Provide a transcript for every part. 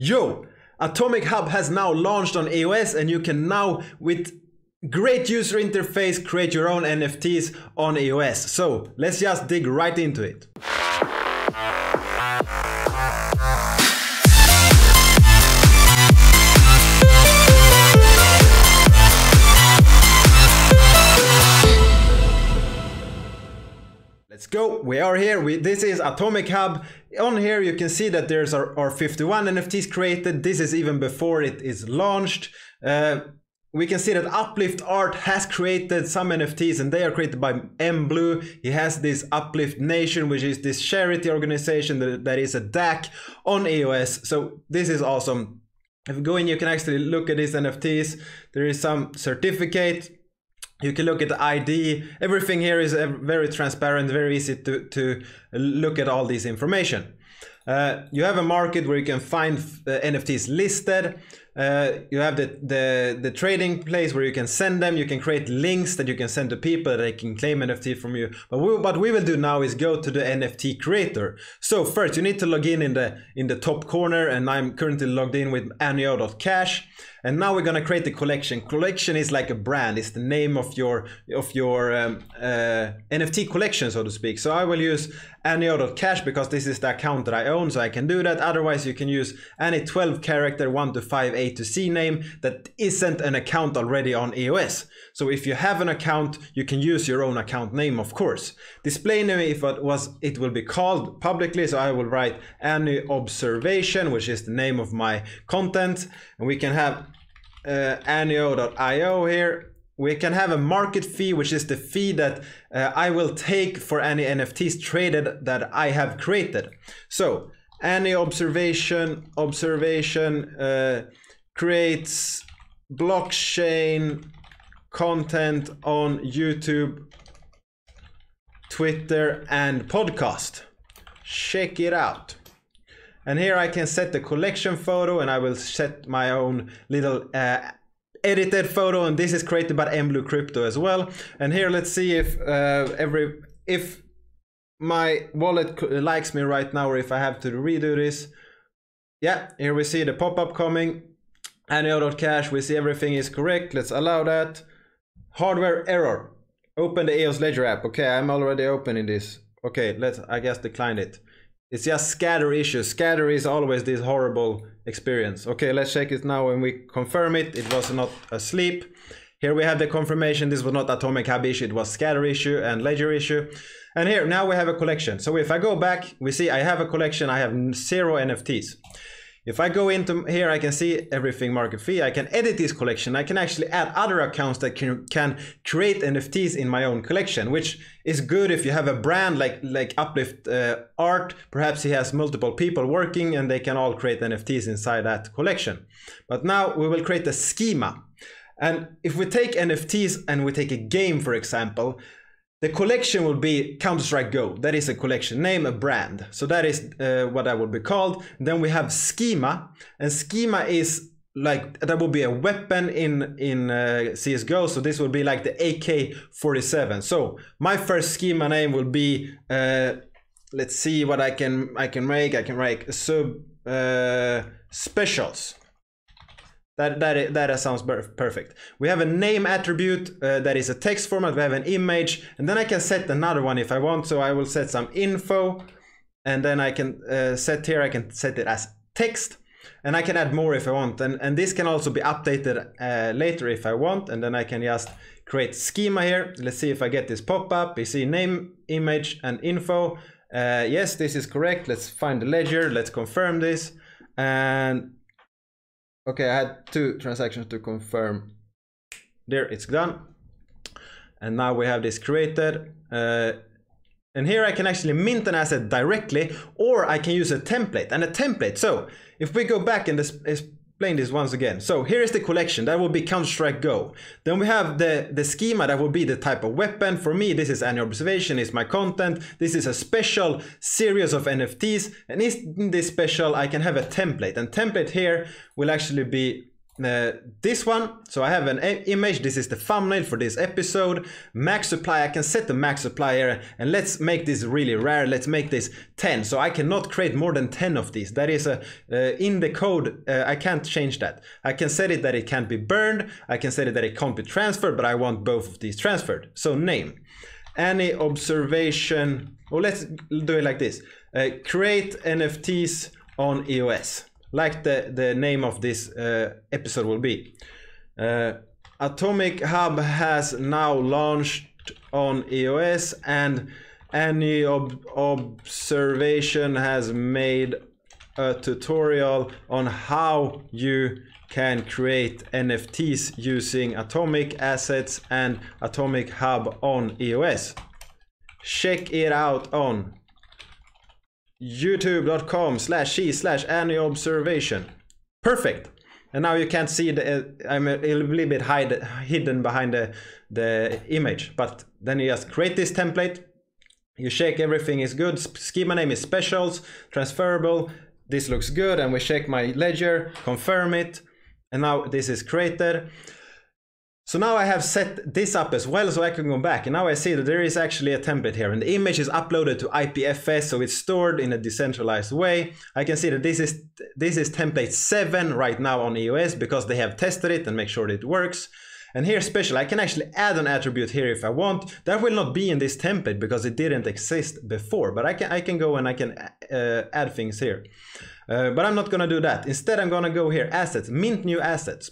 Yo, Atomic Hub has now launched on EOS, and you can now, with great user interface, create your own NFTs on EOS. So let's just dig right into it. Let's go, we are here, this is Atomic Hub. On here you can see that there's our 51 NFTs created. This is even before it is launched. We can see that Uplift Art has created some NFTs, and they are created by MBlue. He has this Uplift Nation, which is this charity organization that is a DAC on EOS. So this is awesome. If you go in, you can actually look at these NFTs. There is some certificate. You can look at the ID. Everything here is very transparent, very easy to look at all this information. You have a market where you can find NFTs listed. You have the trading place where you can send them. You can create links that you can send to people that they can claim NFT from you. But what we will do now is go to the NFT creator. So first you need to log in the top corner, and I'm currently logged in with anio.cash. And now we're gonna create the collection. Collection is like a brand. It's the name of your NFT collection, so to speak. So I will use anio.cash because this is the account that I own, so I can do that. Otherwise, you can use any 12 character 1 to 5 A to C name that isn't an account already on EOS. So if you have an account, you can use your own account name, of course. Display name, if it was, it will be called publicly. So I will write Anyobservation, which is the name of my content. And we can have anio.io here. We can have a market fee, which is the fee that I will take for any NFTs traded that I have created. So Anyobservation creates blockchain content on YouTube, Twitter, and podcast. Check it out. And here I can set the collection photo, and I will set my own little edited photo. And this is created by MBlue Crypto as well. And here, let's see if my wallet likes me right now, or if I have to redo this. Yeah, here we see the pop-up coming. Anio.cash, we see everything is correct. Let's allow that. Hardware error. Open the EOS Ledger app. Okay, I'm already opening this. Okay, let's, I guess, decline it. It's just Scatter issues. Scatter is always this horrible experience. Okay, let's check it now when we confirm it. It was not asleep. Here we have the confirmation. This was not Atomic Hub issue. It was Scatter issue and Ledger issue. And here, now we have a collection. So if I go back, we see I have a collection. I have 0 NFTs. If I go into here, I can see everything market fee. I can edit this collection. I can actually add other accounts that can create NFTs in my own collection, which is good if you have a brand like Uplift Art. Perhaps he has multiple people working, and they can all create NFTs inside that collection. But now we will create a schema. And if we take NFTs and we take a game, for example, the collection will be Counter-Strike Go. That is a collection name, a brand. So that is what I would be called. Then we have schema, and schema is like, that will be a weapon in CSGO. So this will be like the AK-47. So my first schema name will be, let's see what I can make. I can make sub specials. That sounds perfect. We have a name attribute that is a text format. We have an image, and then I can set another one if I want. So I will set some info, and then I can set here. I can set it as text, and I can add more if I want. And this can also be updated later if I want. And then I can just create schema here. Let's see if I get this pop up. You see name, image, and info. Yes, this is correct. Let's find the ledger. Let's confirm this. And okay, I had 2 transactions to confirm. There, it's done. And now we have this created. And here I can actually mint an asset directly, or I can use a template. So if we go back and explain this once again. So here is the collection. That will be Counter-Strike Go. Then we have the schema. That will be the type of weapon. For me, this is Anyobservation. It's my content. This is a special series of NFTs. And in this special, I can have a template. And template here will actually be this one, so I have an image. This is the thumbnail for this episode. Max supply, I can set the max supply here, and let's make this really rare. Let's make this 10. So I cannot create more than 10 of these. That is in the code. I can't change that. I can set it that it can't be burned. I can set it that it can't be transferred, but I want both of these transferred. So name, Anyobservation, or let's do it like this. Create NFTs on EOS. Like the name of this episode will be. Atomic Hub has now launched on EOS, and Anyobservation has made a tutorial on how you can create NFTs using Atomic assets and Atomic Hub on EOS. Check it out on youtube.com/c/anyobservation. Perfect. And now you can't see the I'm a little bit hidden behind the image, but then you just create this template, you check everything is good, schema name is specials, transferable, this looks good, and we check my ledger, confirm it, and now this is created. So now I have set this up as well, so I can go back, and now I see that there is actually a template here, and the image is uploaded to IPFS, so it's stored in a decentralized way. I can see that this is template 7 right now on EOS, because they have tested it and make sure that it works. And here special, I can actually add an attribute here if I want. That will not be in this template because it didn't exist before, but I can go and I can add things here. But I'm not gonna do that. Instead, I'm gonna go here, assets, mint new assets.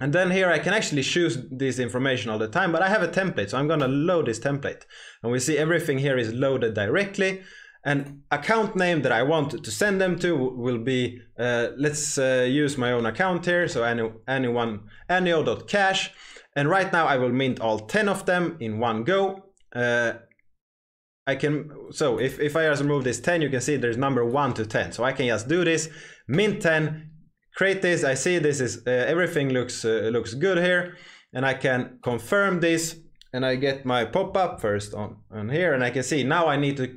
And then here I can actually choose this information all the time, but I have a template, so I'm gonna load this template. And we see everything here is loaded directly. And account name that I want to send them to will be, let's use my own account here, so anio.cash. And right now I will mint all 10 of them in one go. I can, so if I just remove this 10, you can see there's number 1 to 10. So I can just do this, mint 10, create this. I see this is everything looks good here, and I can confirm this, and I get my pop-up first on here, and I can see now I need to,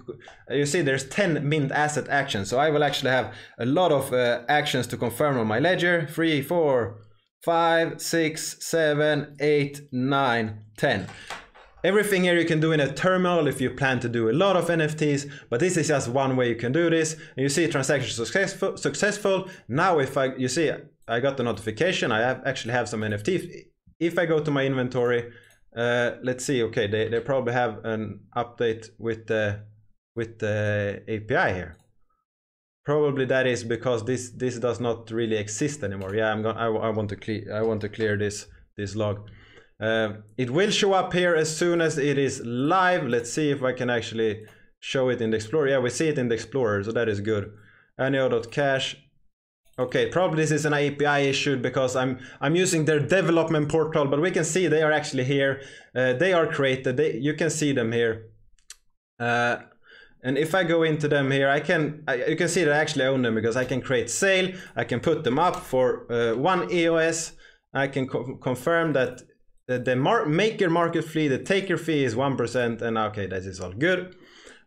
you see there's 10 mint asset actions, so I will actually have a lot of actions to confirm on my ledger. 3, 4, 5, 6, 7, 8, 9, 10. Everything here you can do in a terminal if you plan to do a lot of NFTs, but this is just one way you can do this. And you see transaction successful. Now if you see I got the notification, I actually have some NFTs. If I go to my inventory, let's see, okay, they probably have an update with the API here. Probably that is because this does not really exist anymore. Yeah, I want to clear this log. It will show up here as soon as it is live. Let's see if I can actually show it in the Explorer. Yeah, we see it in the Explorer, so that is good. Anio.cash. Okay, probably this is an API issue because I'm using their development portal, but we can see they are actually here. They are created. You can see them here. And if I go into them here, you can see that I actually own them because I can create sale. I can put them up for one EOS. I can confirm that. The maker market fee, the taker fee is 1%, and okay, that is all good.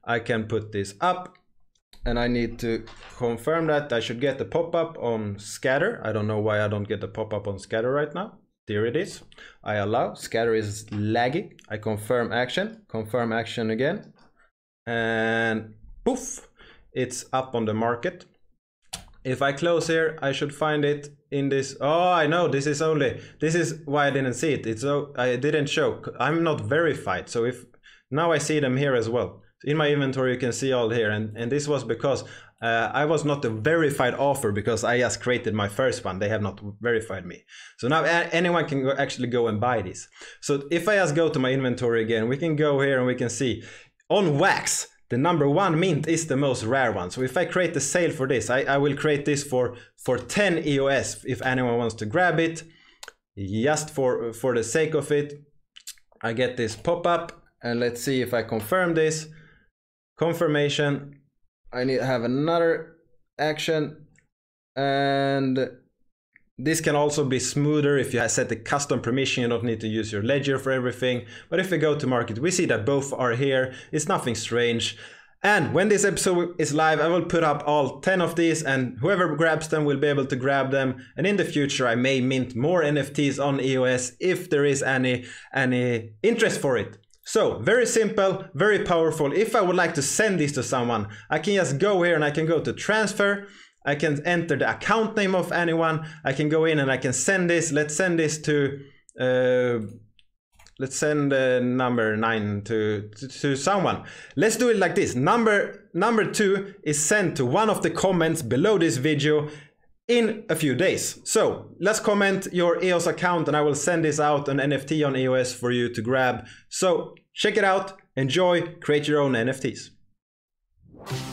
I can put this up, and I need to confirm that I should get the pop-up on Scatter. I don't know why I don't get the pop-up on Scatter right now. There it is. I allow. Scatter is laggy. I confirm action again, and poof, it's up on the market. If I close here, I should find it in this. Oh, I know, this is why I didn't see it. I didn't show, I'm not verified. So if now I see them here as well. In my inventory, you can see all here. And this was because I was not a verified author because I just created my first one. They have not verified me. So now anyone can actually go and buy these. So if I just go to my inventory again, we can go here and we can see on WAX, the number 1 mint is the most rare one. So if I create the sale for this, I will create this for 10 EOS if anyone wants to grab it. Just for the sake of it, I get this pop-up, and let's see if I confirm this. Confirmation. I need to have another action, and this can also be smoother if you set the custom permission. You don't need to use your ledger for everything. But if we go to market, we see that both are here. It's nothing strange. And when this episode is live, I will put up all 10 of these, and whoever grabs them will be able to grab them. And in the future, I may mint more NFTs on EOS if there is any interest for it. So very simple, very powerful. If I would like to send this to someone, I can just go here and I can go to transfer. I can enter the account name of anyone. I can go in and I can send this. Let's send this to, let's send number 9 to someone. Let's do it like this. Number 2 is sent to one of the comments below this video in a few days. So let's comment your EOS account and I will send this out an NFT on EOS for you to grab. So check it out, enjoy, create your own NFTs.